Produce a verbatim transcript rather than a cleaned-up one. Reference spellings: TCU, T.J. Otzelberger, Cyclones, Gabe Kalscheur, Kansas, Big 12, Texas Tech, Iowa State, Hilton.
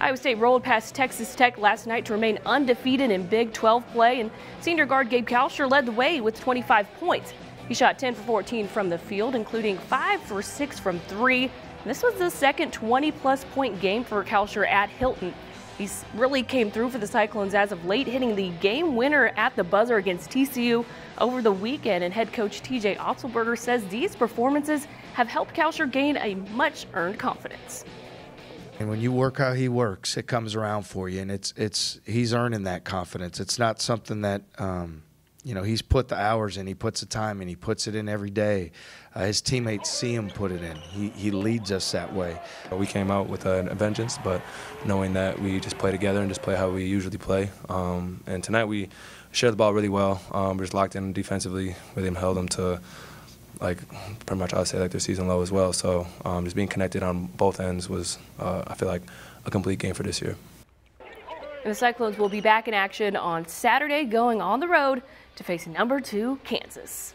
Iowa State rolled past Texas Tech last night to remain undefeated in Big twelve play, and senior guard Gabe Kalscheur led the way with twenty-five points. He shot ten for fourteen from the field, including five for six from three. This was the second twenty-plus point game for Kalscheur at Hilton. He really came through for the Cyclones as of late, hitting the game winner at the buzzer against T C U over the weekend, and head coach T J Otzelberger says these performances have helped Kalscheur gain a much-earned confidence. And when you work how he works, it comes around for you, and it's it's he's earning that confidence. It's not something that um, you know, he's put the hours in, he puts the time in, he puts it in every day. Uh, his teammates see him put it in. He he leads us that way. We came out with a vengeance, but knowing that we just play together and just play how we usually play. Um, and tonight we shared the ball really well. Um, we're just locked in defensively with him, held him to, like, pretty much I'd say like their season low as well. So um, just being connected on both ends was, uh, I feel like, a complete game for this year. And the Cyclones will be back in action on Saturday, going on the road to face number two Kansas.